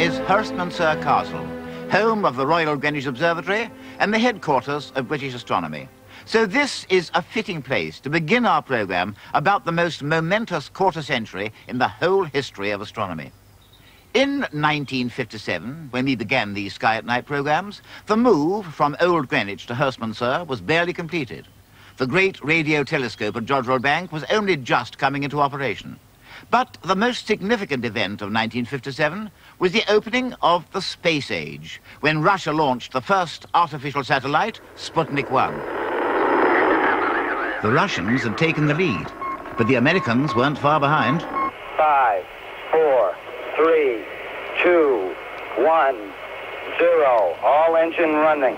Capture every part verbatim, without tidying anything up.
is Herstmonceux Castle, home of the Royal Greenwich Observatory and the headquarters of British astronomy. So this is a fitting place to begin our programme about the most momentous quarter century in the whole history of astronomy. In nineteen fifty-seven, when we began these Sky at Night programmes, the move from Old Greenwich to Herstmonceux was barely completed. The great radio telescope at Jodrell Bank was only just coming into operation. But the most significant event of nineteen fifty-seven was the opening of the space age, when Russia launched the first artificial satellite, Sputnik one. The Russians had taken the lead, but the Americans weren't far behind. Five, four, three, two, one, zero. All engine running.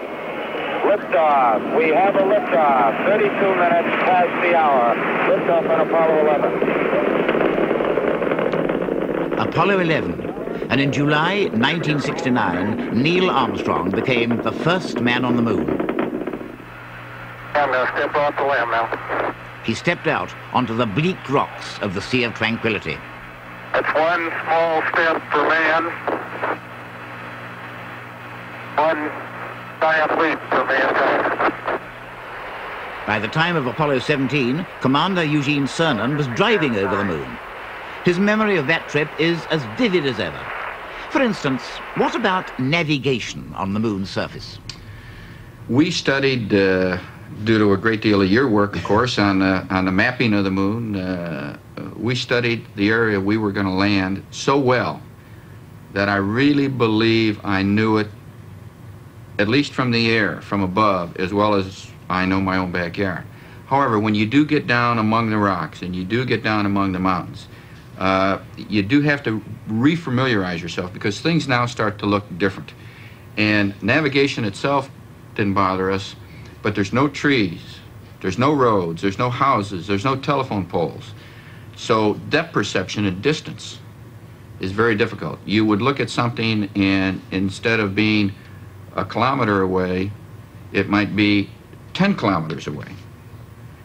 Liftoff. We have a liftoff. thirty-two minutes past the hour. Liftoff on Apollo eleven. Apollo eleven. And in July nineteen sixty-nine, Neil Armstrong became the first man on the moon. I'm going to step off the lamb now. He stepped out onto the bleak rocks of the Sea of Tranquility. That's one small step for man, one giant leap for mankind. By the time of Apollo seventeen, Commander Eugene Cernan was driving over the moon. His memory of that trip is as vivid as ever. For instance, what about navigation on the moon's surface? We studied, uh, due to a great deal of your work, of course, on, uh, on the mapping of the moon, uh, we studied the area we were going to land so well that I really believe I knew it, at least from the air, from above, as well as I know my own backyard. However, when you do get down among the rocks and you do get down among the mountains, uh, you do have to re-familiarize yourself, because things now start to look different. And navigation itself didn't bother us, but there's no trees, there's no roads, there's no houses, there's no telephone poles. So depth perception and distance is very difficult. You would look at something and instead of being a kilometer away, it might be ten kilometers away.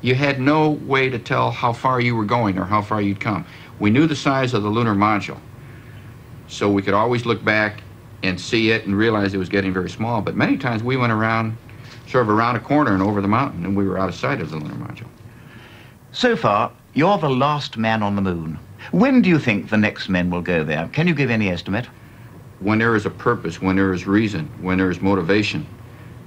You had no way to tell how far you were going or how far you'd come. We knew the size of the lunar module, so we could always look back and see it and realize it was getting very small. But many times we went around, sort of around a corner and over the mountain, and we were out of sight of the lunar module. So far, you're the last man on the moon. When do you think the next men will go there? Can you give any estimate? When there is a purpose, when there is reason, when there is motivation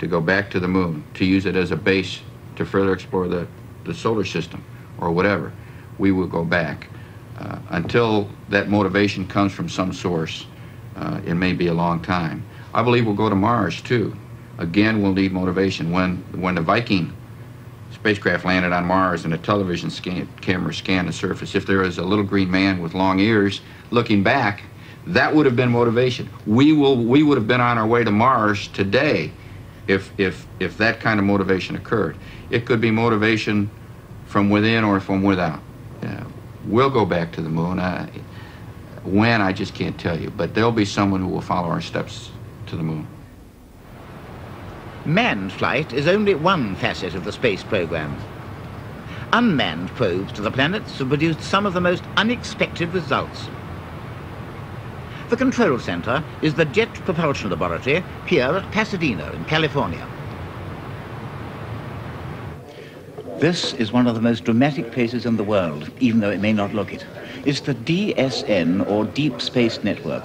to go back to the moon, to use it as a base to further explore the, the solar system or whatever, we will go back. Uh, until that motivation comes from some source, uh, it may be a long time. I believe we'll go to Mars, too. Again, we'll need motivation. When, when the Viking spacecraft landed on Mars and a television scan, camera scanned the surface, if there was a little green man with long ears looking back, that would have been motivation. We will we would have been on our way to Mars today if if if that kind of motivation occurred. It could be motivation from within or from without. Yeah. We'll go back to the moon. I, when I just can't tell you, but there'll be someone who will follow our steps to the moon. Manned flight is only one facet of the space program. Unmanned probes to the planets have produced some of the most unexpected results. The control center is the Jet Propulsion Laboratory here at Pasadena in California. This is one of the most dramatic places in the world, even though it may not look it. It's the D S N, or Deep Space Network.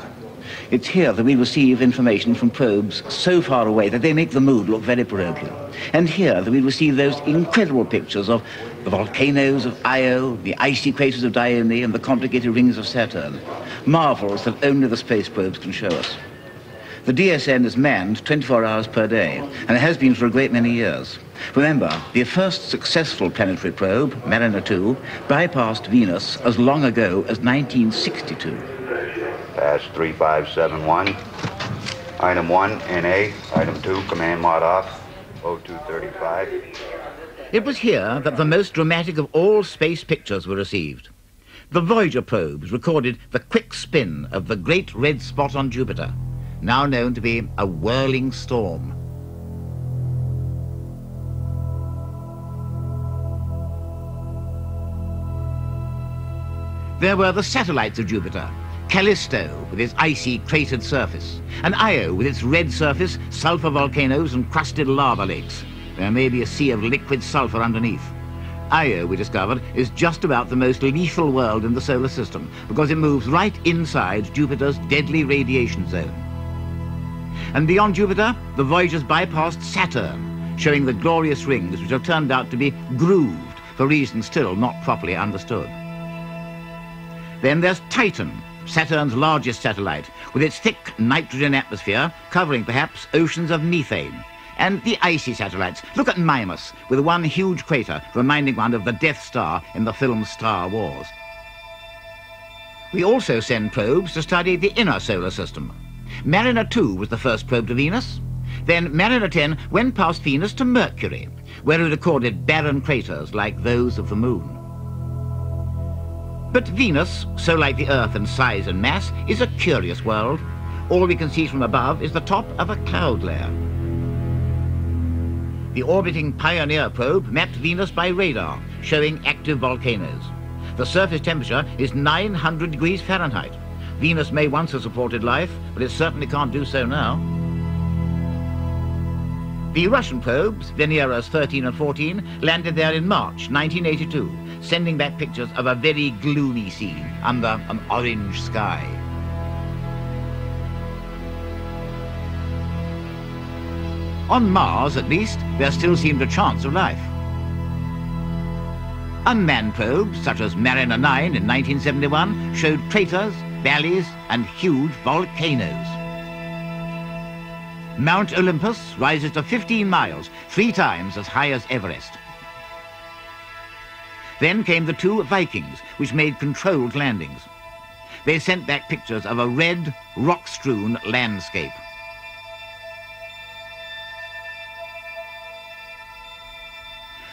It's here that we receive information from probes so far away that they make the moon look very parochial. And here that we receive those incredible pictures of the volcanoes of Io, the icy craters of Dione, and the complicated rings of Saturn. Marvels that only the space probes can show us. The D S N is manned twenty-four hours per day, and it has been for a great many years. Remember, the first successful planetary probe, Mariner two, bypassed Venus as long ago as nineteen sixty-two. That's three five seven one. Item one, N A. Item two, command mod off, oh two thirty-five. It was here that the most dramatic of all space pictures were received. The Voyager probes recorded the quick spin of the great red spot on Jupiter, now known to be a whirling storm. There were the satellites of Jupiter, Callisto with its icy cratered surface, and Io with its red surface, sulfur volcanoes and crusted lava lakes. There may be a sea of liquid sulfur underneath. Io, we discovered, is just about the most lethal world in the solar system because it moves right inside Jupiter's deadly radiation zone. And beyond Jupiter, the Voyagers bypassed Saturn, showing the glorious rings which have turned out to be grooved for reasons still not properly understood. Then there's Titan, Saturn's largest satellite, with its thick nitrogen atmosphere covering perhaps oceans of methane. And the icy satellites. Look at Mimas, with one huge crater reminding one of the Death Star in the film Star Wars. We also send probes to study the inner solar system. Mariner two was the first probe to Venus. Then Mariner ten went past Venus to Mercury, where it recorded barren craters like those of the Moon. But Venus, so like the Earth in size and mass, is a curious world. All we can see from above is the top of a cloud layer. The orbiting Pioneer probe mapped Venus by radar, showing active volcanoes. The surface temperature is nine hundred degrees Fahrenheit. Venus may once have supported life, but it certainly can't do so now. The Russian probes, Veneras thirteen and fourteen, landed there in March nineteen eighty-two, sending back pictures of a very gloomy scene under an orange sky. On Mars, at least, there still seemed a chance of life. Unmanned probes, such as Mariner nine in nineteen seventy-one, showed craters, valleys, and huge volcanoes. Mount Olympus rises to fifteen miles, three times as high as Everest. Then came the two Vikings, which made controlled landings. They sent back pictures of a red, rock-strewn landscape.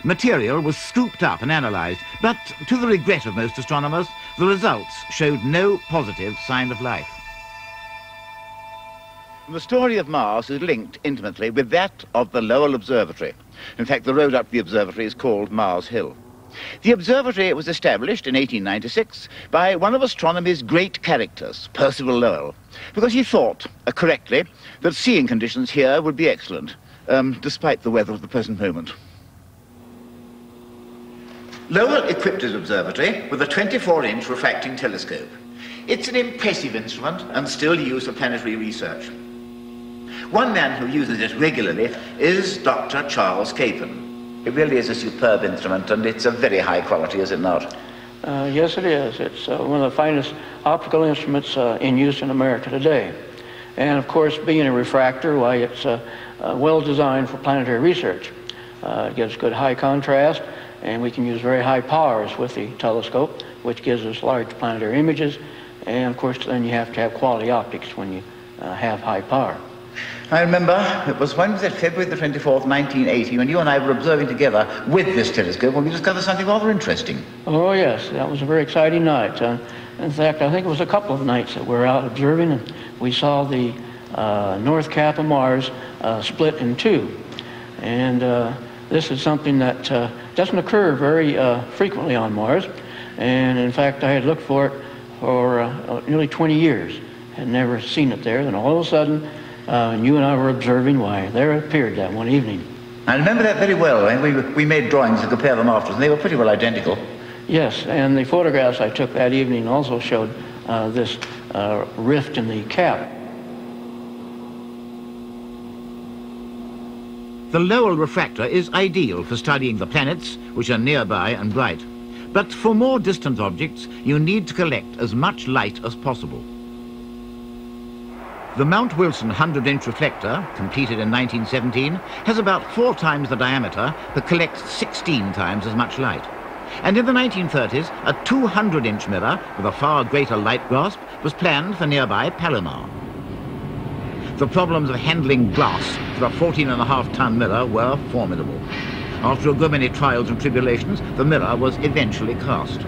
Material was scooped up and analysed, but to the regret of most astronomers, the results showed no positive sign of life. The story of Mars is linked intimately with that of the Lowell Observatory. In fact, the road up to the observatory is called Mars Hill. The observatory was established in eighteen ninety-six by one of astronomy's great characters, Percival Lowell, because he thought, uh, correctly, that seeing conditions here would be excellent, um, despite the weather of the present moment. Lowell equipped his observatory with a twenty-four inch refracting telescope. It's an impressive instrument and still used for planetary research. One man who uses it regularly is Doctor Charles Capon. It really is a superb instrument, and it's of very high quality, is it not? Uh, yes, it is. It's uh, one of the finest optical instruments uh, in use in America today. And of course, being a refractor, why, it's uh, uh, well designed for planetary research. Uh, it gives good high contrast, and we can use very high powers with the telescope, which gives us large planetary images. And of course, then you have to have quality optics when you uh, have high power. I remember, it was, when was it, February the twenty-fourth, nineteen eighty, when you and I were observing together with this telescope, when we discovered something rather interesting. Oh yes, that was a very exciting night. Uh, in fact, I think it was a couple of nights that we were out observing, and we saw the uh, north cap of Mars uh, split in two. And uh, this is something that uh, doesn't occur very uh, frequently on Mars, and in fact I had looked for it for uh, nearly twenty years, had never seen it there. Then all of a sudden, uh, you and I were observing, why, there it appeared that one evening. I remember that very well, and we, we made drawings to compare them afterwards, and they were pretty well identical. Yes, and the photographs I took that evening also showed uh, this uh, rift in the cap. The Lowell refractor is ideal for studying the planets, which are nearby and bright. But for more distant objects, you need to collect as much light as possible. The Mount Wilson one hundred inch reflector, completed in nineteen seventeen, has about four times the diameter, but collects sixteen times as much light. And in the nineteen thirties, a two hundred inch mirror with a far greater light grasp was planned for nearby Palomar. The problems of handling glass for a fourteen and a half ton mirror were formidable. After a good many trials and tribulations, the mirror was eventually cast.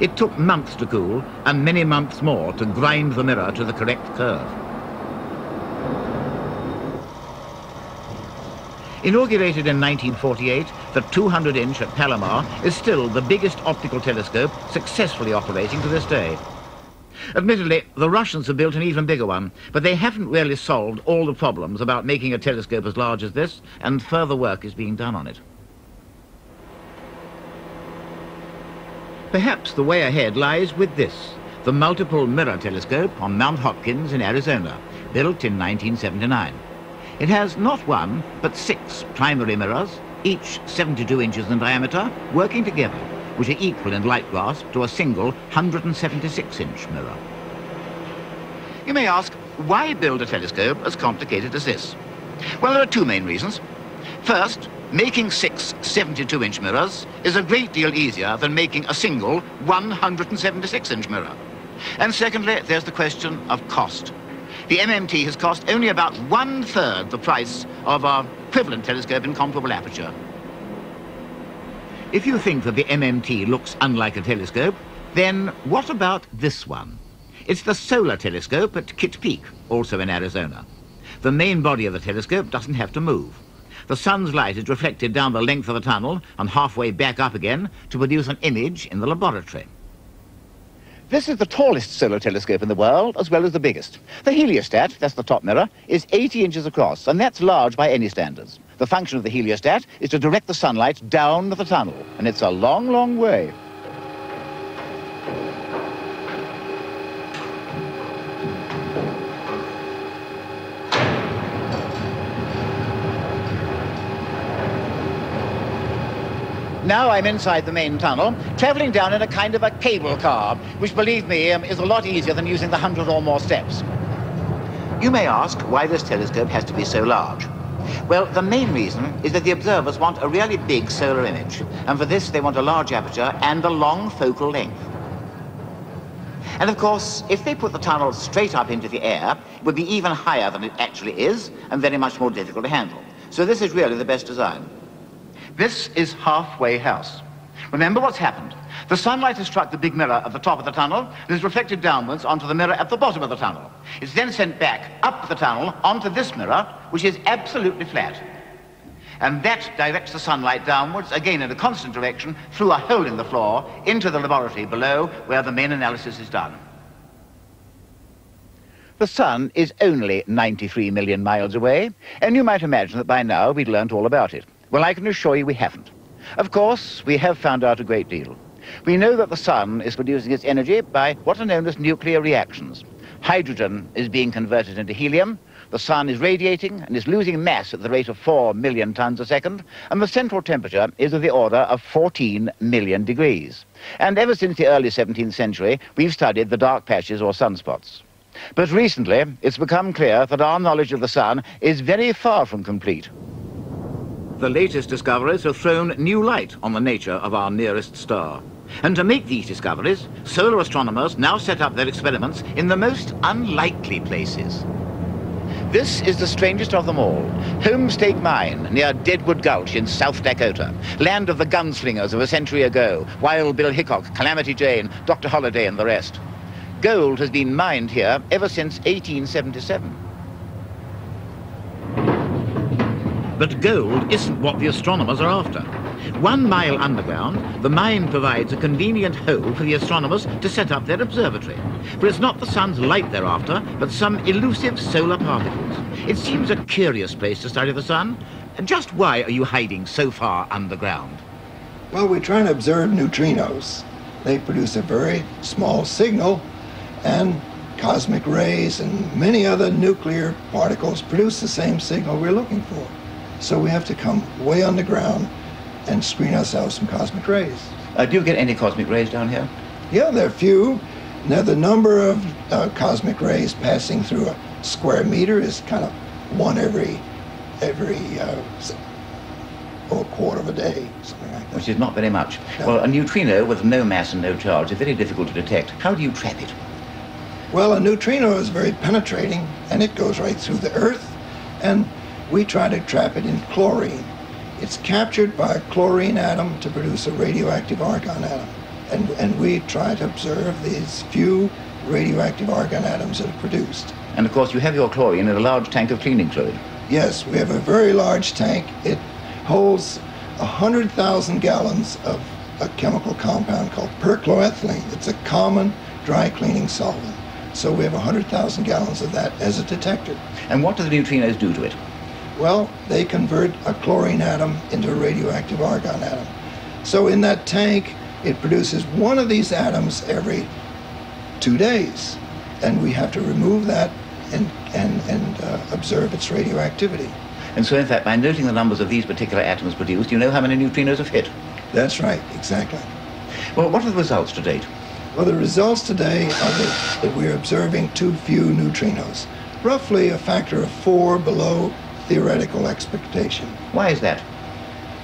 It took months to cool, and many months more to grind the mirror to the correct curve. Inaugurated in nineteen forty-eight, the two hundred inch at Palomar is still the biggest optical telescope successfully operating to this day. Admittedly, the Russians have built an even bigger one, but they haven't really solved all the problems about making a telescope as large as this, and further work is being done on it. Perhaps the way ahead lies with this, the Multiple Mirror Telescope on Mount Hopkins in Arizona, built in nineteen seventy-nine. It has not one, but six primary mirrors, each seventy-two inches in diameter, working together, which are equal in light grasp to a single one hundred seventy-six inch mirror. You may ask, why build a telescope as complicated as this? Well, there are two main reasons. First, making six seventy-two inch mirrors is a great deal easier than making a single one hundred seventy-six inch mirror. And secondly, there's the question of cost. The M M T has cost only about one-third the price of our equivalent telescope in comparable aperture. If you think that the M M T looks unlike a telescope, then what about this one? It's the Solar Telescope at Kitt Peak, also in Arizona. The main body of the telescope doesn't have to move. The sun's light is reflected down the length of the tunnel and halfway back up again to produce an image in the laboratory. This is the tallest solar telescope in the world, as well as the biggest. The heliostat, that's the top mirror, is eighty inches across, and that's large by any standards. The function of the heliostat is to direct the sunlight down the tunnel, and it's a long, long way. Now I'm inside the main tunnel, travelling down in a kind of a cable car, which, believe me, um, is a lot easier than using the hundred or more steps. You may ask why this telescope has to be so large. Well, the main reason is that the observers want a really big solar image, and for this they want a large aperture and a long focal length. And of course, if they put the tunnel straight up into the air, it would be even higher than it actually is, and very much more difficult to handle. So this is really the best design. This is Halfway House. Remember what's happened. The sunlight has struck the big mirror at the top of the tunnel and is reflected downwards onto the mirror at the bottom of the tunnel. It's then sent back up the tunnel onto this mirror, which is absolutely flat. And that directs the sunlight downwards, again in a constant direction, through a hole in the floor, into the laboratory below, where the main analysis is done. The sun is only ninety-three million miles away, and you might imagine that by now we'd learnt all about it. Well, I can assure you we haven't. Of course, we have found out a great deal. We know that the sun is producing its energy by what are known as nuclear reactions. Hydrogen is being converted into helium, the sun is radiating and is losing mass at the rate of four million tons a second, and the central temperature is of the order of fourteen million degrees. And ever since the early seventeenth century, we've studied the dark patches or sunspots. But recently, it's become clear that our knowledge of the sun is very far from complete. The latest discoveries have thrown new light on the nature of our nearest star. And to make these discoveries, solar astronomers now set up their experiments in the most unlikely places. This is the strangest of them all, Homestake Mine, near Deadwood Gulch in South Dakota, land of the gunslingers of a century ago, Wild Bill Hickok, Calamity Jane, Doctor Holliday and the rest. Gold has been mined here ever since eighteen seventy-seven. But gold isn't what the astronomers are after. One mile underground, the mine provides a convenient hole for the astronomers to set up their observatory. For it's not the sun's light they're after, but some elusive solar particles. It seems a curious place to study the sun. Just why are you hiding so far underground? Well, we're trying to observe neutrinos. They produce a very small signal, and cosmic rays and many other nuclear particles produce the same signal we're looking for. So we have to come way underground and screen ourselves from cosmic rays. Uh, do you get any cosmic rays down here? Yeah, there are few. Now, the number of uh, cosmic rays passing through a square meter is kind of one every, every uh, or quarter of a day, something like that. Which is not very much. No. Well, a neutrino with no mass and no charge is very difficult to detect. How do you trap it? Well, a neutrino is very penetrating, and it goes right through the Earth, and we try to trap it in chlorine. It's captured by a chlorine atom to produce a radioactive argon atom. And, and we try to observe these few radioactive argon atoms that are produced. And of course you have your chlorine in a large tank of cleaning fluid. Yes, we have a very large tank. It holds one hundred thousand gallons of a chemical compound called perchloroethylene. It's a common dry cleaning solvent. So we have one hundred thousand gallons of that as a detector. And what do the neutrinos do to it? Well, they convert a chlorine atom into a radioactive argon atom. So in that tank, it produces one of these atoms every two days. And we have to remove that and, and, and uh, observe its radioactivity. And so, in fact, by noting the numbers of these particular atoms produced, you know how many neutrinos have hit. That's right, exactly. Well, what are the results to date? Well, the results today are that, that we're observing too few neutrinos, roughly a factor of four below theoretical expectation. Why is that?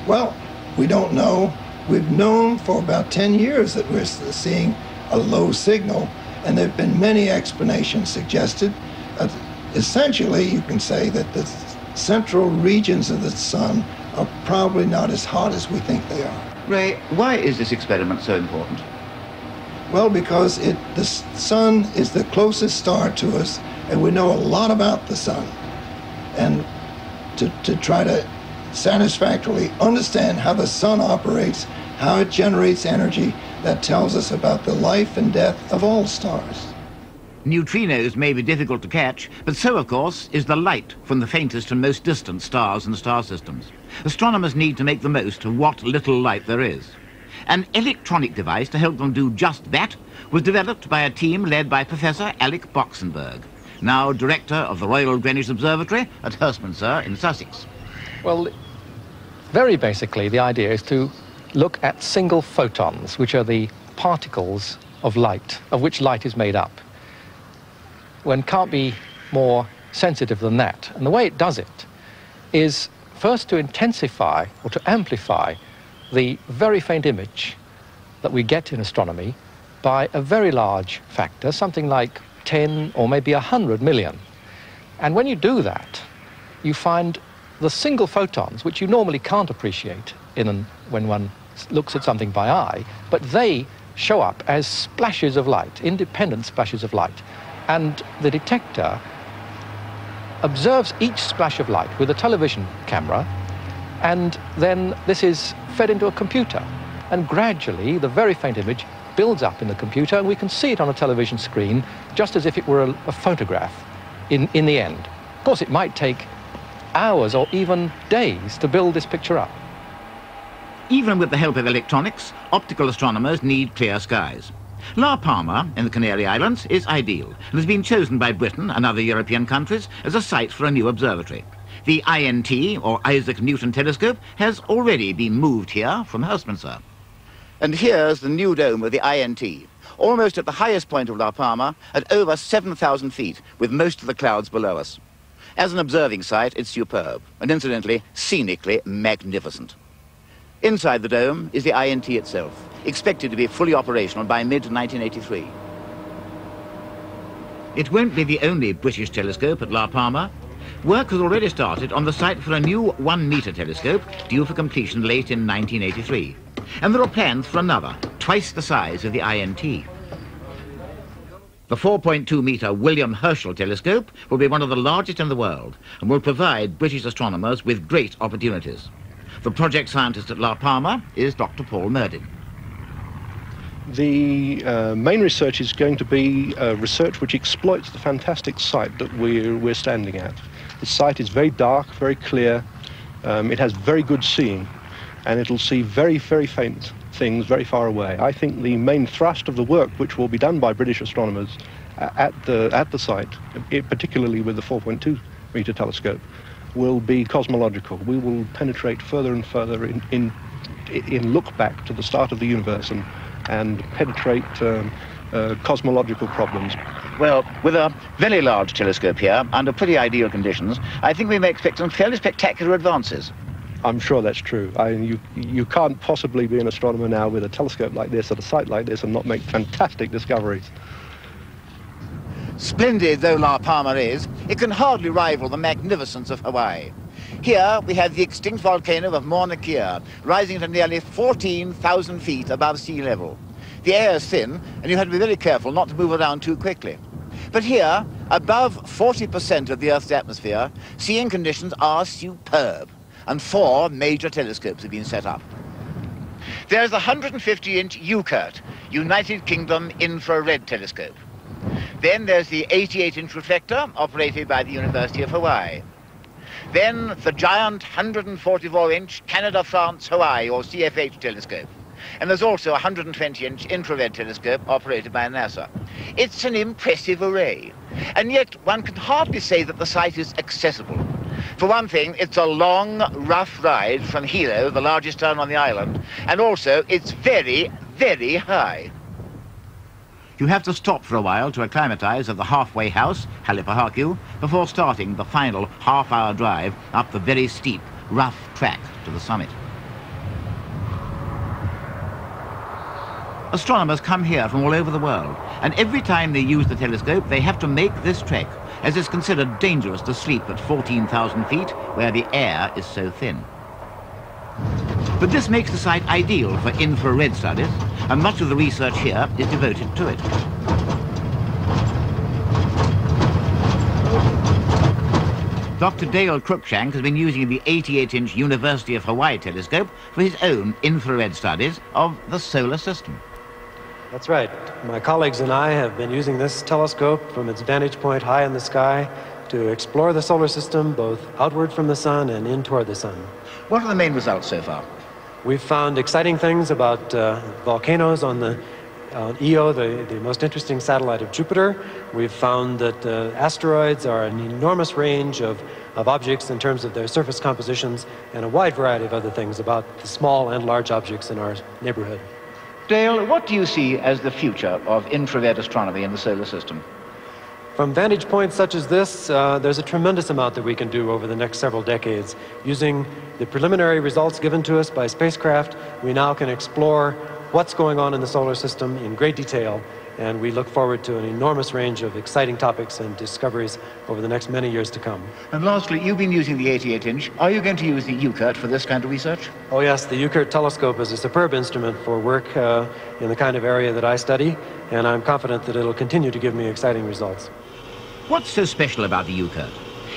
Well, we don't know. We've known for about ten years that we're seeing a low signal, and there have been many explanations suggested. Uh, essentially, you can say that the central regions of the sun are probably not as hot as we think they are. Ray, why is this experiment so important? Well, because it, the sun is the closest star to us, and we know a lot about the sun. And to, to try to satisfactorily understand how the sun operates, how it generates energy, that tells us about the life and death of all stars. Neutrinos may be difficult to catch, but so, of course, is the light from the faintest and most distant stars and star systems. Astronomers need to make the most of what little light there is. An electronic device to help them do just that was developed by a team led by Professor Alec Boxenberg, now director of the Royal Greenwich Observatory at Herstmonceux in Sussex. Well, very basically, the idea is to look at single photons, which are the particles of light, of which light is made up. One can't be more sensitive than that. And the way it does it is first to intensify or to amplify the very faint image that we get in astronomy by a very large factor, something like ten or maybe one hundred million. And when you do that, you find the single photons, which you normally can't appreciate in an, when one looks at something by eye, but they show up as splashes of light, independent splashes of light. And the detector observes each splash of light with a television camera, and then this is fed into a computer. And gradually, the very faint image builds up in the computer, and we can see it on a television screen, just as if it were a, a photograph in, in the end. Of course, it might take hours or even days to build this picture up. Even with the help of electronics, optical astronomers need clear skies. La Palma, in the Canary Islands, is ideal and has been chosen by Britain and other European countries as a site for a new observatory. The I N T, or Isaac Newton Telescope, has already been moved here from Herstmonceux. And here's the new dome of the I N T, almost at the highest point of La Palma, at over seven thousand feet, with most of the clouds below us. As an observing site, it's superb, and incidentally, scenically magnificent. Inside the dome is the I N T itself, expected to be fully operational by mid nineteen eighty-three. It won't be the only British telescope at La Palma. Work has already started on the site for a new one-metre telescope, due for completion late in nineteen eighty-three. And there are plans for another, twice the size of the I N T. The four point two metre William Herschel telescope will be one of the largest in the world and will provide British astronomers with great opportunities. The project scientist at La Palma is Doctor Paul Merdin. The uh, main research is going to be uh, research which exploits the fantastic site that we're, we're standing at. The site is very dark, very clear, um, it has very good seeing, and it'll see very, very faint things very far away. I think the main thrust of the work which will be done by British astronomers uh, at, the, at the site, it, particularly with the four point two metre telescope, will be cosmological. We will penetrate further and further in, in, in look back to the start of the universe and and penetrate um, uh, cosmological problems. Well, with a very large telescope here, under pretty ideal conditions, I think we may expect some fairly spectacular advances. I'm sure that's true. I, you, you can't possibly be an astronomer now with a telescope like this, at a site like this, and not make fantastic discoveries. Splendid though La Palma is, it can hardly rival the magnificence of Hawaii. Here we have the extinct volcano of Mauna Kea, rising to nearly fourteen thousand feet above sea level. The air is thin, and you have to be very careful not to move around too quickly. But here, Above forty percent of the Earth's atmosphere, seeing conditions are superb, and four major telescopes have been set up. There is the one hundred fifty inch U C I R T, United Kingdom Infrared Telescope. Then there's the eighty-eight inch reflector, operated by the University of Hawaii. Then the giant one hundred forty-four inch Canada-France-Hawaii, or C F H telescope. And there's also a one hundred twenty inch infrared telescope operated by NASA. It's an impressive array. And yet one can hardly say that the site is accessible. For one thing, it's a long, rough ride from Hilo, the largest town on the island, and also it's very, very high. You have to stop for a while to acclimatise at the halfway house, Halepahaku, before starting the final half-hour drive up the very steep, rough track to the summit. Astronomers come here from all over the world, and every time they use the telescope, they have to make this trek, as it's considered dangerous to sleep at fourteen thousand feet, where the air is so thin. But this makes the site ideal for infrared studies, and much of the research here is devoted to it. Doctor Dale Cruikshank has been using the eighty-eight inch University of Hawaii telescope for his own infrared studies of the solar system. That's right. My colleagues and I have been using this telescope from its vantage point high in the sky to explore the solar system both outward from the sun and in toward the sun. What are the main results so far? We've found exciting things about uh, volcanoes on the on Io, the, the most interesting satellite of Jupiter. We've found that uh, asteroids are an enormous range of, of objects in terms of their surface compositions, and a wide variety of other things about the small and large objects in our neighborhood. Dale, what do you see as the future of infrared astronomy in the solar system? From vantage points such as this, uh, there's a tremendous amount that we can do over the next several decades. Using the preliminary results given to us by spacecraft, we now can explore what's going on in the solar system in great detail, and we look forward to an enormous range of exciting topics and discoveries over the next many years to come. And lastly, you've been using the eighty-eight inch. Are you going to use the U C I R T for this kind of research? Oh yes, the U C I R T telescope is a superb instrument for work uh, in the kind of area that I study, and I'm confident that it'll continue to give me exciting results. What's so special about the U C I R T?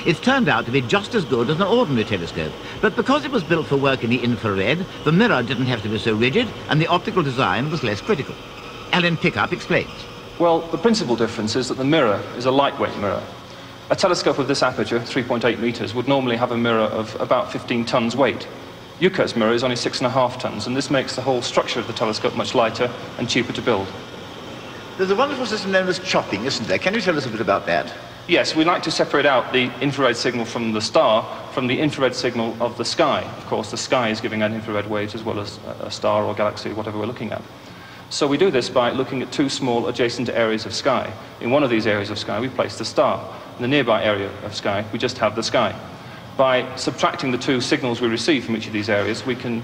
It's turned out to be just as good as an ordinary telescope, but because it was built for work in the infrared, the mirror didn't have to be so rigid, and the optical design was less critical. Alan Pickup explains. Well, the principal difference is that the mirror is a lightweight mirror. A telescope of this aperture, three point eight meters, would normally have a mirror of about fifteen tons weight. U C I R T's mirror is only six and a half tons, and this makes the whole structure of the telescope much lighter and cheaper to build. There's a wonderful system known as chopping, isn't there? Can you tell us a bit about that? Yes, we like to separate out the infrared signal from the star from the infrared signal of the sky. Of course, the sky is giving an infrared waves as well as a star or galaxy, whatever we're looking at. So we do this by looking at two small adjacent areas of sky. In one of these areas of sky, we place the star. In the nearby area of sky, we just have the sky. By subtracting the two signals we receive from each of these areas, we can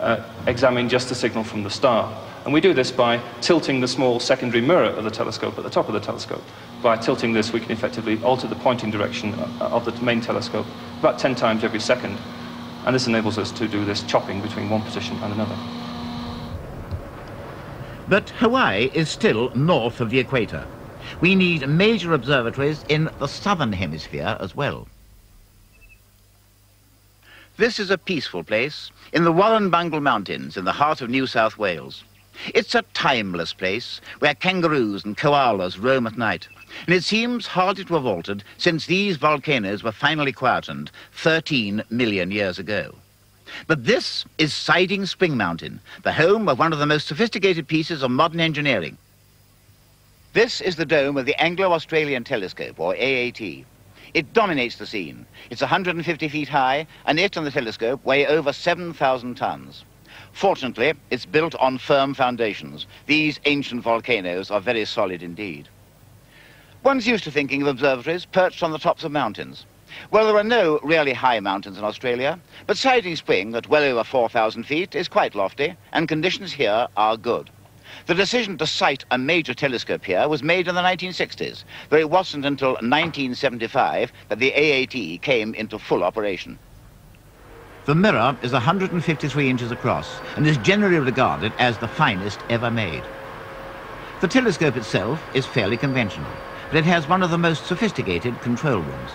uh, examine just the signal from the star. And we do this by tilting the small secondary mirror of the telescope at the top of the telescope. By tilting this, we can effectively alter the pointing direction of the main telescope about ten times every second. And this enables us to do this chopping between one position and another. But Hawaii is still north of the equator. We need major observatories in the southern hemisphere as well. This is a peaceful place in the Warrambungle Mountains in the heart of New South Wales. It's a timeless place where kangaroos and koalas roam at night, and it seems hardly to have altered since these volcanoes were finally quietened thirteen million years ago. But this is Siding Spring Mountain, the home of one of the most sophisticated pieces of modern engineering. This is the dome of the Anglo-Australian Telescope, or A A T. It dominates the scene. It's one hundred fifty feet high, and it and the telescope weigh over seven thousand tons. Fortunately, it's built on firm foundations. These ancient volcanoes are very solid indeed. One's used to thinking of observatories perched on the tops of mountains. Well, there are no really high mountains in Australia, but Siding Spring, at well over four thousand feet, is quite lofty, and conditions here are good. The decision to site a major telescope here was made in the nineteen sixties, though it wasn't until nineteen seventy-five that the A A T came into full operation. The mirror is one hundred fifty-three inches across and is generally regarded as the finest ever made. The telescope itself is fairly conventional, that has one of the most sophisticated control rooms.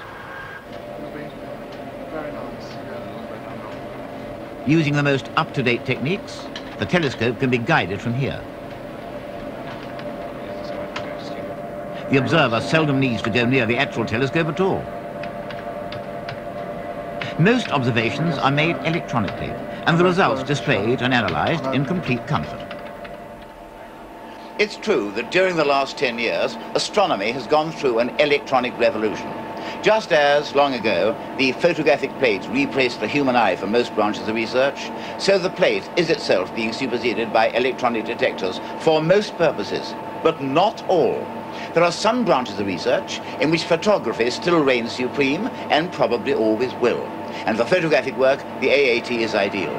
Using the most up-to-date techniques, the telescope can be guided from here. The observer seldom needs to go near the actual telescope at all. Most observations are made electronically, and the results displayed and analysed in complete comfort. It's true that during the last ten years, astronomy has gone through an electronic revolution. Just as, long ago, the photographic plate replaced the human eye for most branches of research, so the plate is itself being superseded by electronic detectors for most purposes, but not all. There are some branches of research in which photography still reigns supreme and probably always will. And for photographic work, the A A T is ideal.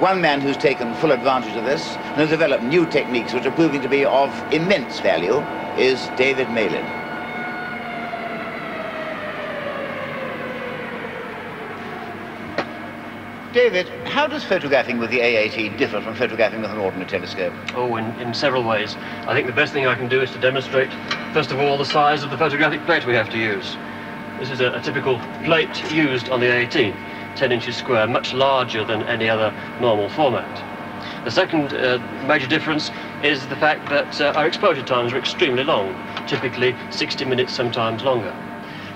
One man who's taken full advantage of this and has developed new techniques which are proving to be of immense value is David Malin. David, how does photographing with the A A T differ from photographing with an ordinary telescope? Oh, in, in several ways. I think the best thing I can do is to demonstrate, first of all, the size of the photographic plate we have to use. This is a, a typical plate used on the A A T. ten inches square, much larger than any other normal format. The second uh, major difference is the fact that uh, our exposure times are extremely long, typically sixty minutes, sometimes longer.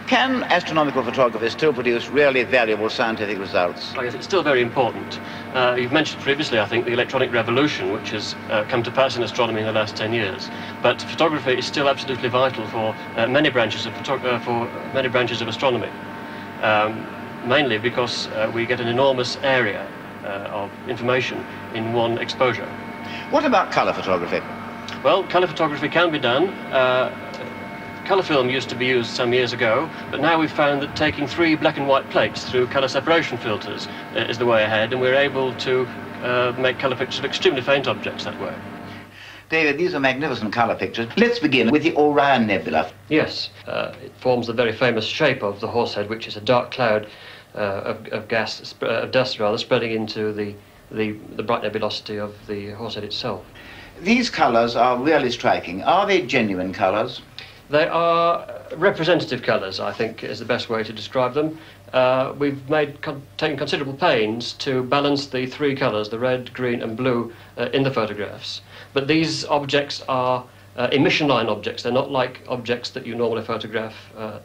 Can astronomical photographers still produce really valuable scientific results? I guess it's still very important. Uh, you've mentioned previously, I think, the electronic revolution, which has uh, come to pass in astronomy in the last ten years. But photography is still absolutely vital for uh, many branches of photo uh, for many branches of astronomy. Um, Mainly because uh, we get an enormous area uh, of information in one exposure. What about colour photography? Well, colour photography can be done. Uh, colour film used to be used some years ago, but now we've found that taking three black and white plates through colour separation filters uh, is the way ahead, and we're able to uh, make colour pictures of extremely faint objects that way. David, these are magnificent colour pictures. Let's begin with the Orion Nebula. Yes, uh, it forms the very famous shape of the Horsehead, which is a dark cloud uh, of, of gas, uh, of dust rather, spreading into the, the, the bright nebulosity of the Horsehead itself. These colours are really striking. Are they genuine colours? They are representative colours, I think, is the best way to describe them. Uh, we've made con taken considerable pains to balance the three colours, the red, green and blue, uh, in the photographs. But these objects are uh, emission line objects. They're not like objects that you normally photograph uh,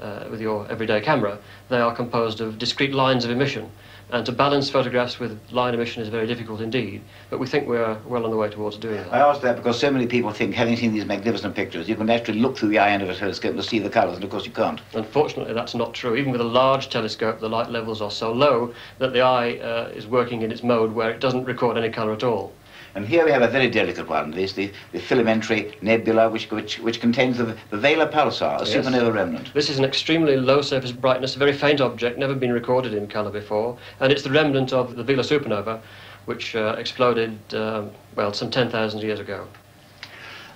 uh, with your everyday camera. They are composed of discrete lines of emission. And to balance photographs with line emission is very difficult indeed. But we think we're well on the way towards doing that. I ask that because so many people think, having seen these magnificent pictures, you can actually look through the eye end of a telescope to see the colours, and of course you can't. Unfortunately, that's not true. Even with a large telescope, the light levels are so low that the eye uh, is working in its mode where it doesn't record any colour at all. And here we have a very delicate one, this, the, the filamentary nebula, which, which, which contains the, the Vela pulsar, a yes. supernova remnant. This is an extremely low surface brightness, a very faint object, never been recorded in colour before, and it's the remnant of the Vela supernova, which uh, exploded, uh, well, some ten thousand years ago.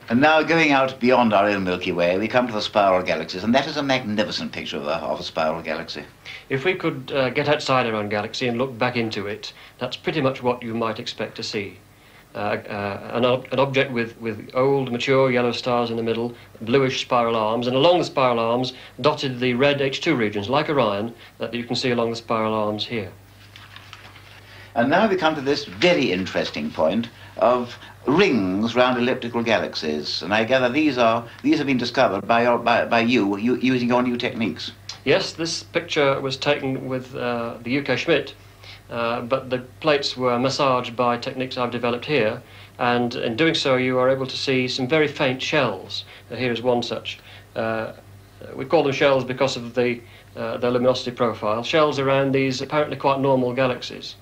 And now, going out beyond our own Milky Way, we come to the spiral galaxies, and that is a magnificent picture of a, of a spiral galaxy. If we could uh, get outside our own galaxy and look back into it, that's pretty much what you might expect to see. Uh, uh, an, ob an object with, with old, mature yellow stars in the middle, bluish spiral arms, and along the spiral arms dotted the red H two regions, like Orion, that you can see along the spiral arms here. And now we come to this very interesting point of rings round elliptical galaxies. And I gather these are these have been discovered by, your, by, by you, you using your new techniques. Yes, this picture was taken with uh, the U K Schmidt. Uh, but the plates were massaged by techniques I've developed here, and in doing so you are able to see some very faint shells. Uh, here is one such. Uh, we call them shells because of the, uh, their luminosity profile, shells around these apparently quite normal galaxies.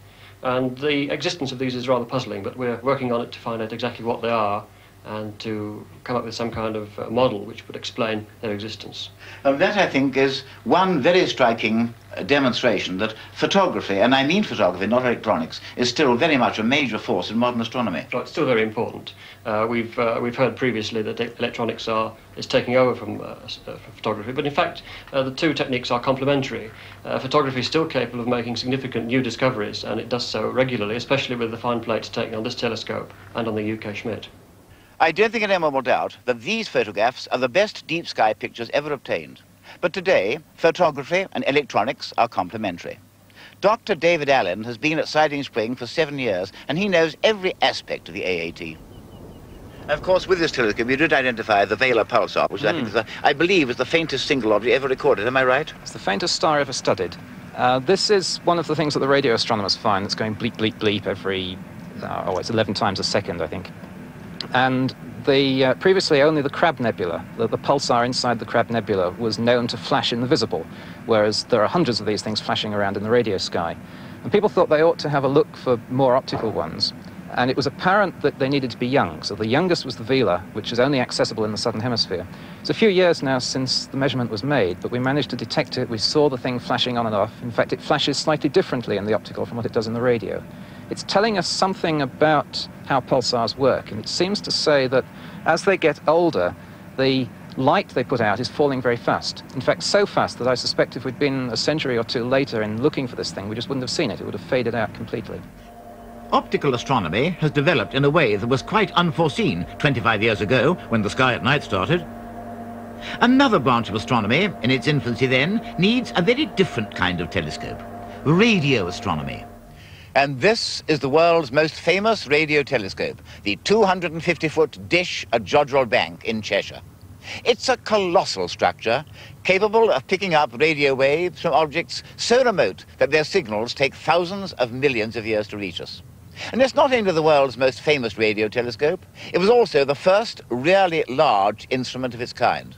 And the existence of these is rather puzzling, but we're working on it to find out exactly what they are and to come up with some kind of uh, model which would explain their existence. Um, that, I think, is one very striking uh, demonstration that photography, and I mean photography, not electronics, is still very much a major force in modern astronomy. Well, it's still very important. Uh, we've, uh, we've heard previously that electronics are, is taking over from, uh, uh, from photography, but in fact uh, the two techniques are complementary. Uh, photography is still capable of making significant new discoveries, and it does so regularly, especially with the fine plates taken on this telescope and on the U K Schmidt. I don't think anyone will doubt that these photographs are the best deep sky pictures ever obtained. But today, photography and electronics are complementary. Doctor David Allen has been at Siding Spring for seven years, and he knows every aspect of the A A T. Of course, with this telescope, you did identify the Vela pulsar, which mm. I, think is the, I believe is the faintest single object ever recorded. Am I right? It's the faintest star ever studied. Uh, this is one of the things that the radio astronomers find that's going bleep, bleep, bleep every, uh, oh, it's eleven times a second, I think. And the, uh, previously only the Crab Nebula, the, the pulsar inside the Crab Nebula, was known to flash in the visible, whereas there are hundreds of these things flashing around in the radio sky. And people thought they ought to have a look for more optical ones. And it was apparent that they needed to be young. So the youngest was the Vela, which is only accessible in the southern hemisphere. It's a few years now since the measurement was made, but we managed to detect it. We saw the thing flashing on and off. In fact, it flashes slightly differently in the optical from what it does in the radio. It's telling us something about how pulsars work, and it seems to say that as they get older, the light they put out is falling very fast. In fact, so fast that I suspect if we'd been a century or two later in looking for this thing, we just wouldn't have seen it. It would have faded out completely. Optical astronomy has developed in a way that was quite unforeseen twenty-five years ago when the sky at night started. Another branch of astronomy, in its infancy then, needs a very different kind of telescope, radio astronomy. And this is the world's most famous radio telescope, the two hundred fifty foot dish at Jodrell Bank in Cheshire. It's a colossal structure, capable of picking up radio waves from objects so remote that their signals take thousands of millions of years to reach us. And it's not only the world's most famous radio telescope, it was also the first really large instrument of its kind.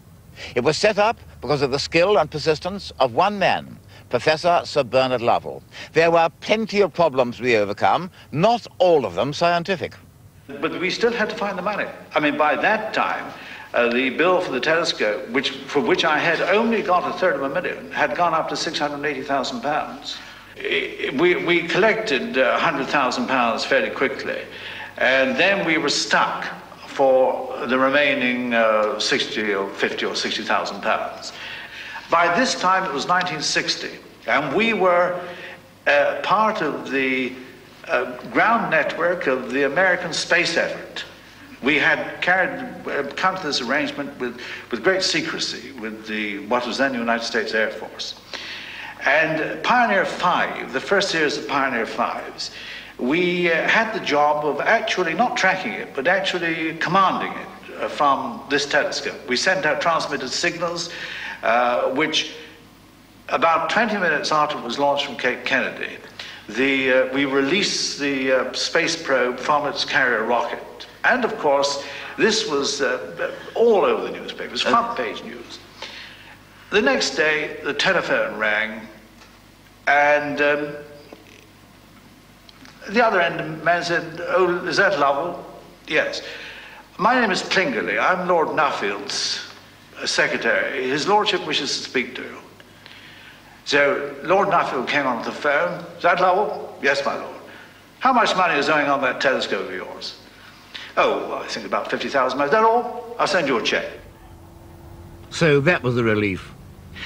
It was set up because of the skill and persistence of one man, Professor Sir Bernard Lovell. There were plenty of problems we overcome, not all of them scientific. But we still had to find the money. I mean, by that time, uh, the bill for the telescope, which, for which I had only got a third of a million, had gone up to six hundred eighty thousand pounds. We, we collected uh, one hundred thousand pounds fairly quickly, and then we were stuck for the remaining uh, sixty or fifty or sixty thousand pounds. By this time it was nineteen sixty, and we were uh, part of the uh, ground network of the American space effort. We had carried, uh, come to this arrangement with, with great secrecy with the, what was then the United States Air Force. And Pioneer five, the first series of Pioneer fives, we uh, had the job of actually not tracking it, but actually commanding it uh, from this telescope. We sent out transmitted signals, uh, which about twenty minutes after it was launched from Cape Kennedy, the, uh, we released the uh, space probe from its carrier rocket. And of course, this was uh, all over the newspapers, front page news. The next day, the telephone rang, and um, the other end of the man said, "Oh, is that Lovell?" "Yes. My name is Plingerley. I'm Lord Nuffield's uh, secretary. His lordship wishes to speak to you." So Lord Nuffield came on the phone. "Is that Lovell?" "Yes, my lord." "How much money is going on that telescope of yours?" "Oh, I think about fifty thousand. "Is that all? I'll send you a check." So that was a relief.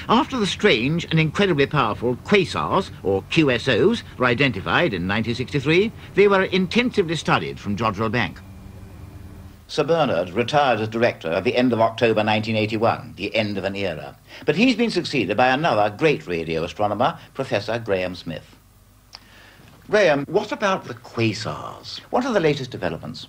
After the strange and incredibly powerful quasars, or Q S Os, were identified in nineteen sixty-three, they were intensively studied from Jodrell Bank. Sir Bernard retired as director at the end of October nineteen eighty-one, the end of an era. But he's been succeeded by another great radio astronomer, Professor Graham Smith. Graham, what about the quasars? What are the latest developments?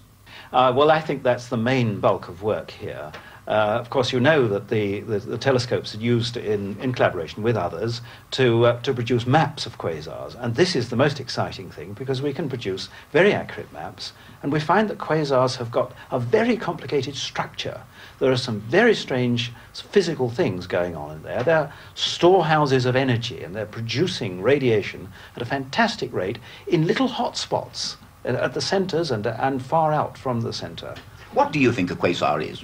Uh, well, I think that's the main bulk of work here. Uh, of course, you know that the, the, the telescopes are used in, in collaboration with others to, uh, to produce maps of quasars. And this is the most exciting thing, because we can produce very accurate maps. And we find that quasars have got a very complicated structure. There are some very strange physical things going on in there. They're storehouses of energy, and they're producing radiation at a fantastic rate in little hot spots at the centers and, and far out from the center. What do you think a quasar is?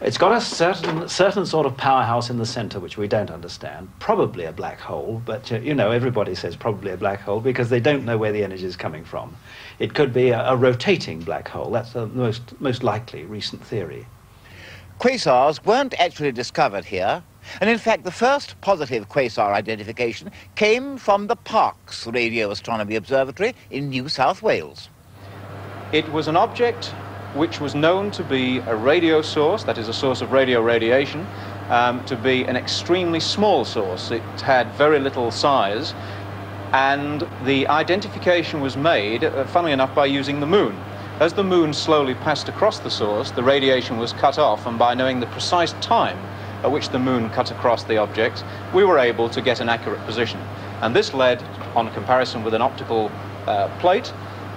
It's got a certain, certain sort of powerhouse in the centre which we don't understand, probably a black hole, but, you know, everybody says probably a black hole because they don't know where the energy is coming from. It could be a, a rotating black hole. That's the most, most likely recent theory. Quasars weren't actually discovered here, and in fact the first positive quasar identification came from the Parkes Radio Astronomy Observatory in New South Wales. It was an object which was known to be a radio source, that is a source of radio radiation, um, to be an extremely small source. It had very little size, and the identification was made, uh, funnily enough, by using the moon. As the moon slowly passed across the source, the radiation was cut off, and by knowing the precise time at which the moon cut across the object, we were able to get an accurate position. And this led, on comparison with an optical uh, plate,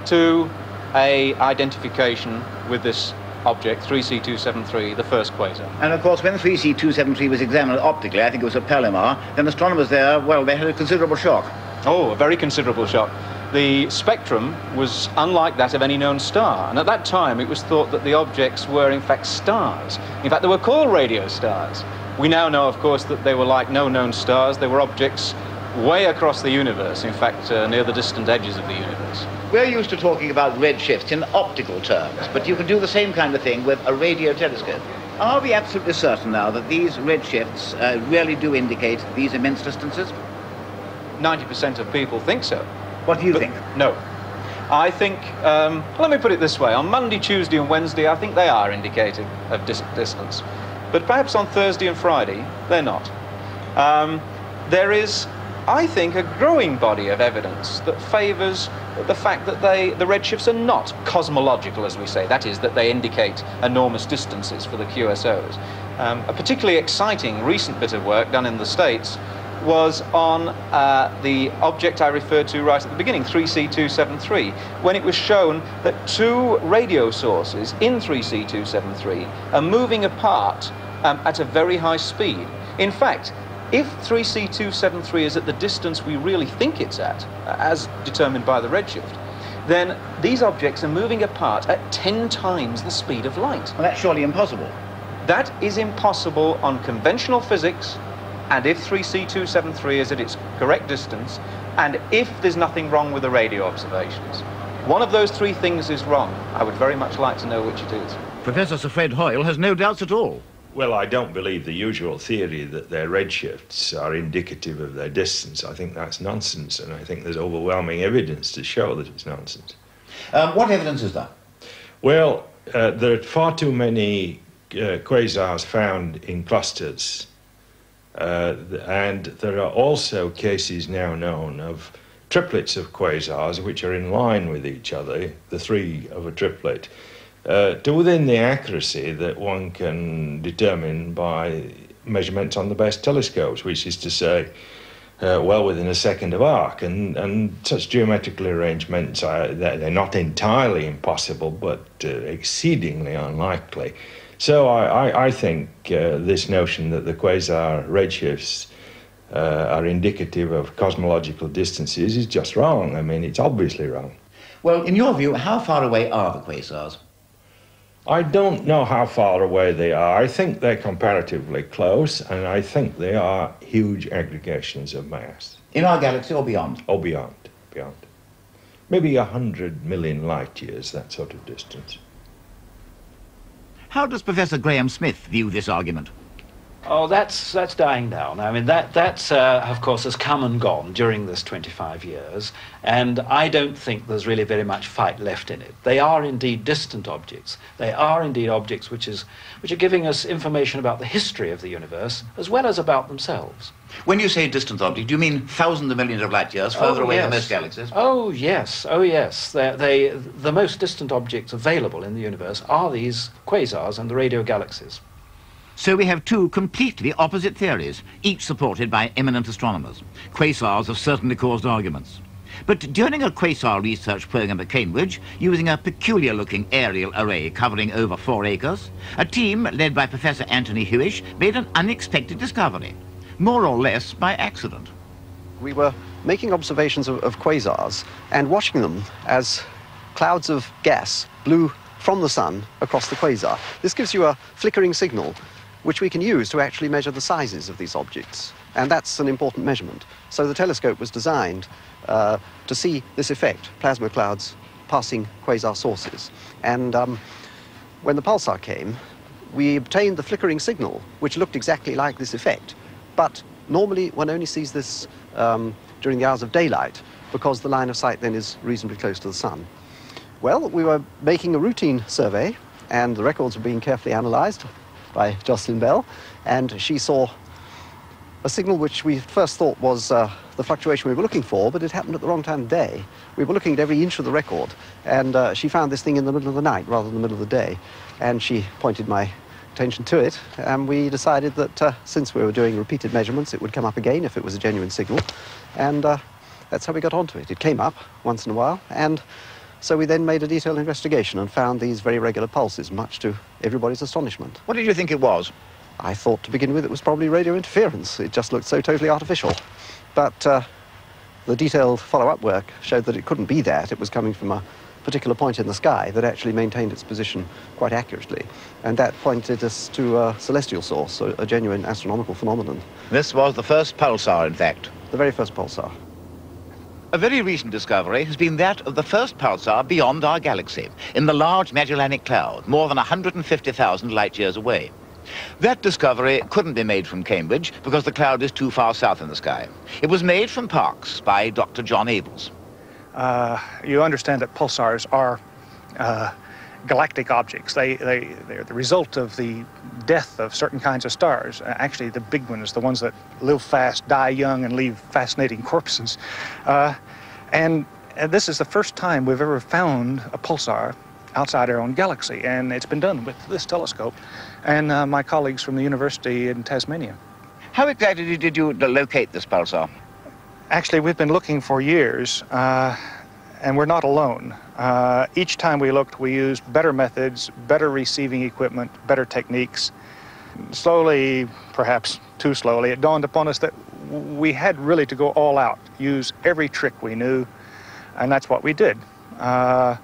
to a identification with this object, three C two seventy-three, the first quasar. And of course, when three C two seventy-three was examined optically, I think it was at Palomar, then astronomers there, well, they had a considerable shock. Oh, a very considerable shock. The spectrum was unlike that of any known star, and at that time it was thought that the objects were in fact stars. In fact, they were called radio stars. We now know, of course, that they were like no known stars. They were objects way across the universe, in fact, uh, near the distant edges of the universe. We're used to talking about redshifts in optical terms, but you can do the same kind of thing with a radio telescope. Are we absolutely certain now that these redshifts uh, really do indicate these immense distances? ninety percent of people think so. What do you but, think? No. I think, um, let me put it this way, on Monday, Tuesday and Wednesday, I think they are indicative of dis distance. But perhaps on Thursday and Friday, they're not. Um, there is, I think, a growing body of evidence that favours the fact that they, the redshifts are not cosmological, as we say. That is, that they indicate enormous distances for the Q S Os. Um, a particularly exciting recent bit of work done in the States was on uh, the object I referred to right at the beginning, three C two seventy-three, when it was shown that two radio sources in three C two seventy-three are moving apart um, at a very high speed. In fact, if three C two seventy-three is at the distance we really think it's at, as determined by the redshift, then these objects are moving apart at ten times the speed of light. Well, that's surely impossible. That is impossible on conventional physics, and if three C two seventy-three is at its correct distance, and if there's nothing wrong with the radio observations. One of those three things is wrong. I would very much like to know which it is. Professor Sir Fred Hoyle has no doubts at all. Well, I don't believe the usual theory that their redshifts are indicative of their distance. I think that's nonsense, and I think there's overwhelming evidence to show that it's nonsense. Um, what evidence is there? Well, uh, there are far too many uh, quasars found in clusters. Uh, and there are also cases now known of triplets of quasars which are in line with each other, the three of a triplet, uh, to within the accuracy that one can determine by measurements on the best telescopes, which is to say, uh, well within a second of arc. And, and such geometrical arrangements, are, they're not entirely impossible, but uh, exceedingly unlikely. So I, I, I think uh, this notion that the quasar redshifts uh, are indicative of cosmological distances is just wrong. I mean, it's obviously wrong. Well, in your view, how far away are the quasars? I don't know how far away they are. I think they're comparatively close, and I think they are huge aggregations of mass. In our galaxy or beyond? Or beyond, beyond. Maybe a hundred million light years, that sort of distance. How does Professor Graham Smith view this argument? Oh, that's, that's dying down. I mean, that, that's, uh, of course, has come and gone during this twenty-five years, and I don't think there's really very much fight left in it. They are indeed distant objects. They are indeed objects which, is, which are giving us information about the history of the universe, as well as about themselves. When you say distant object, do you mean thousands of millions of light years, further oh, away yes. than most galaxies? Oh, yes, oh, yes. They're, they, the most distant objects available in the universe are these quasars and the radio galaxies. So we have two completely opposite theories, each supported by eminent astronomers. Quasars have certainly caused arguments. But during a quasar research program at Cambridge, using a peculiar-looking aerial array covering over four acres, a team led by Professor Anthony Hewish made an unexpected discovery, more or less by accident. We were making observations of, of quasars and watching them as clouds of gas blew from the sun across the quasar. This gives you a flickering signal, which we can use to actually measure the sizes of these objects. And that's an important measurement. So the telescope was designed uh, to see this effect, plasma clouds passing quasar sources. And um, when the pulsar came, we obtained the flickering signal, which looked exactly like this effect. But normally one only sees this um, during the hours of daylight, because the line of sight then is reasonably close to the sun. Well, we were making a routine survey, and the records were being carefully analysed by Jocelyn Bell, and she saw a signal which we first thought was uh, the fluctuation we were looking for, but it happened at the wrong time of day. We were looking at every inch of the record, and uh, she found this thing in the middle of the night rather than the middle of the day, and she pointed my attention to it, and we decided that uh, since we were doing repeated measurements, it would come up again if it was a genuine signal, and uh, that's how we got onto it. It came up once in a while, and so we then made a detailed investigation and found these very regular pulses, much to everybody's astonishment. What did you think it was? I thought to begin with it was probably radio interference. It just looked so totally artificial. But uh, the detailed follow-up work showed that it couldn't be that. It was coming from a particular point in the sky that actually maintained its position quite accurately. And that pointed us to a celestial source, a, a genuine astronomical phenomenon. This was the first pulsar, in fact. The very first pulsar. A very recent discovery has been that of the first pulsar beyond our galaxy, in the Large Magellanic Cloud, more than one hundred fifty thousand light-years away. That discovery couldn't be made from Cambridge because the cloud is too far south in the sky. It was made from Parkes by Doctor John Abels. Uh, you understand that pulsars are uh, galactic objects. They, they, they're the result of the death of certain kinds of stars. Actually, the big ones, the ones that live fast, die young, and leave fascinating corpses. Uh, and, and this is the first time we've ever found a pulsar outside our own galaxy, and it's been done with this telescope and uh, my colleagues from the university in Tasmania. How exactly did you locate this pulsar? Actually, we've been looking for years. Uh, And we're not alone. Uh, each time we looked, we used better methods, better receiving equipment, better techniques. Slowly, perhaps too slowly, it dawned upon us that we had really to go all out, use every trick we knew, and that's what we did. Uh,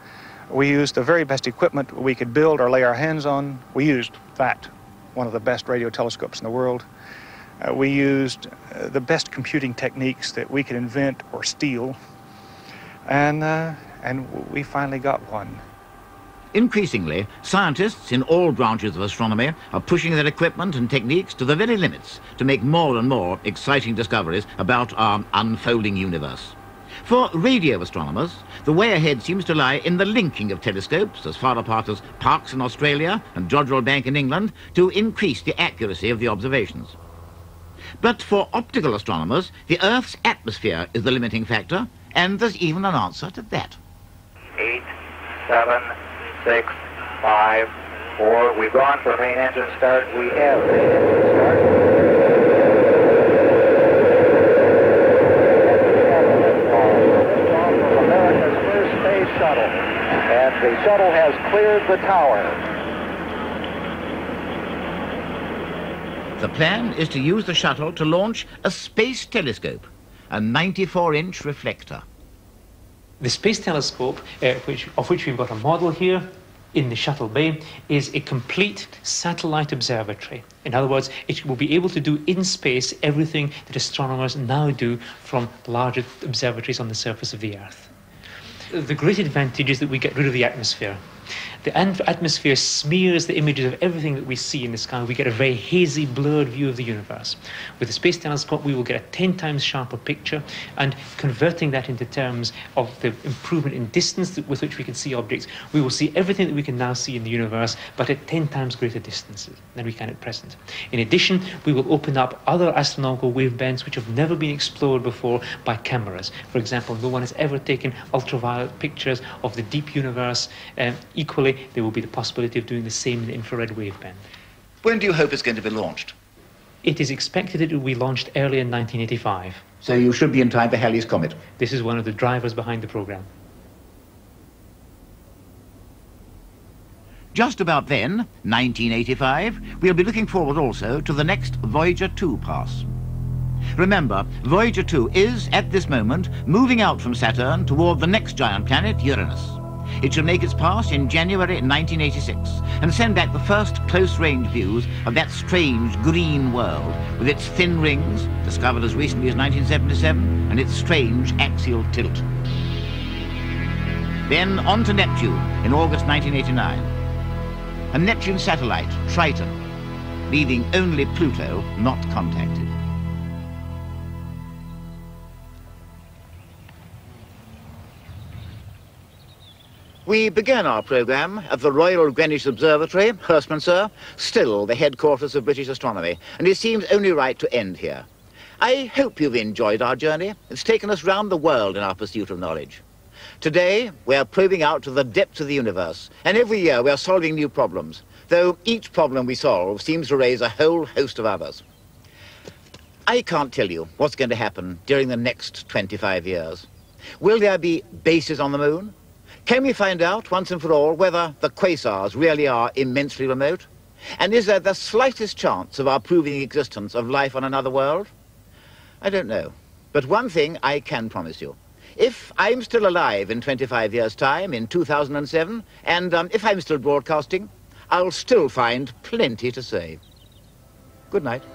we used the very best equipment we could build or lay our hands on. We used that, one of the best radio telescopes in the world. Uh, we used uh, the best computing techniques that we could invent or steal. And, uh, and we finally got one. Increasingly, scientists in all branches of astronomy are pushing their equipment and techniques to the very limits to make more and more exciting discoveries about our unfolding universe. For radio astronomers, the way ahead seems to lie in the linking of telescopes as far apart as Parkes in Australia and Jodrell Bank in England to increase the accuracy of the observations. But for optical astronomers, the Earth's atmosphere is the limiting factor. And there's even an answer to that. Eight, seven, six, five, four. We've gone for main engine start. We have main engine start. America's first space shuttle. And the shuttle has cleared the tower. The plan is to use the shuttle to launch a space telescope, a ninety-four inch reflector. The space telescope, uh, which, of which we've got a model here in the shuttle bay, is a complete satellite observatory. In other words, it will be able to do in space everything that astronomers now do from larger observatories on the surface of the Earth. The great advantage is that we get rid of the atmosphere. The atmosphere smears the images of everything that we see in the sky. We get a very hazy, blurred view of the universe. With the space telescope, we will get a ten times sharper picture, and converting that into terms of the improvement in distance with which we can see objects, we will see everything that we can now see in the universe, but at ten times greater distances than we can at present. In addition, we will open up other astronomical wavebands which have never been explored before by cameras. For example, no one has ever taken ultraviolet pictures of the deep universe. Um, equally, there will be the possibility of doing the same in the infrared waveband. When do you hope it's going to be launched? It is expected it will be launched early in nineteen eighty-five. So you should be in time for Halley's Comet. This is one of the drivers behind the program. Just about then, nineteen eighty-five, we'll be looking forward also to the next Voyager two pass. Remember, Voyager two is, at this moment, moving out from Saturn toward the next giant planet, Uranus. It should make its pass in January nineteen eighty-six and send back the first close-range views of that strange green world with its thin rings, discovered as recently as nineteen seventy-seven, and its strange axial tilt. Then on to Neptune in August nineteen eighty-nine. A Neptune satellite, Triton, leaving only Pluto not contacted. We began our programme at the Royal Greenwich Observatory, Herstmonceux, still the headquarters of British astronomy, and it seems only right to end here. I hope you've enjoyed our journey. It's taken us round the world in our pursuit of knowledge. Today, we're probing out to the depths of the universe, and every year we're solving new problems, though each problem we solve seems to raise a whole host of others. I can't tell you what's going to happen during the next twenty-five years. Will there be bases on the moon? Can we find out, once and for all, whether the quasars really are immensely remote? And is there the slightest chance of our proving the existence of life on another world? I don't know. But one thing I can promise you. If I'm still alive in twenty-five years' time, in two thousand seven, and um, if I'm still broadcasting, I'll still find plenty to say. Good night.